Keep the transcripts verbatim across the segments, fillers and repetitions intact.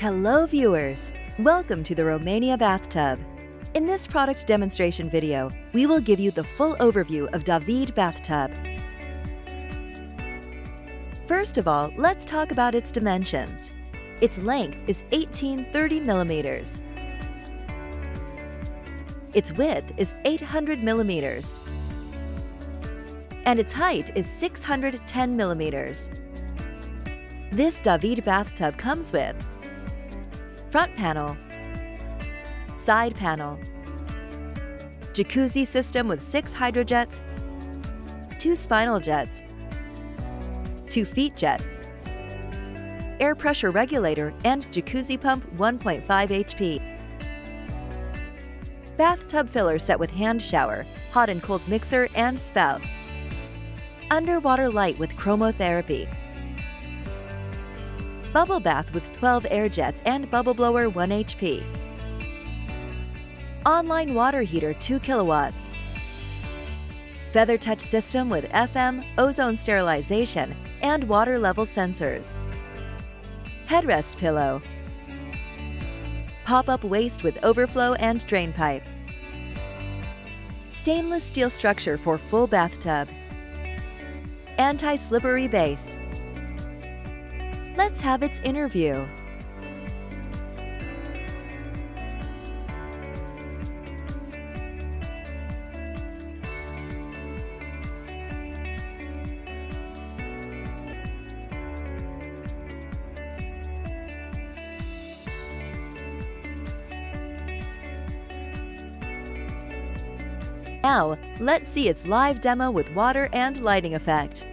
Hello viewers, welcome to the Romania bathtub. In this product demonstration video, we will give you the full overview of David bathtub. First of all, let's talk about its dimensions. Its length is eighteen thirty millimeters. Its width is eight hundred millimeters. And its height is six hundred ten millimeters. This David bathtub comes with front panel, side panel, jacuzzi system with six hydrojets, two spinal jets, two feet jet, air pressure regulator, and jacuzzi pump one point five H P. Bathtub filler set with hand shower, hot and cold mixer, and spout. Underwater light with chromotherapy. Bubble bath with twelve air jets and bubble blower one H P. Online water heater two kilowatts. Feather touch system with F M, ozone sterilization, and water level sensors. Headrest pillow. Pop-up waste with overflow and drain pipe. Stainless steel structure for full bathtub. Anti-slippery base. Let's have its interview. Now, let's see its live demo with water and lighting effect.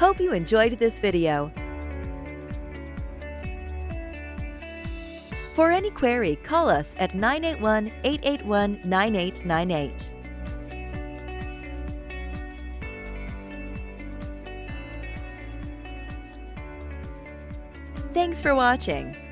Hope you enjoyed this video. For any query, call us at nine eight one, eight eight one, nine eight nine eight. Thanks for watching.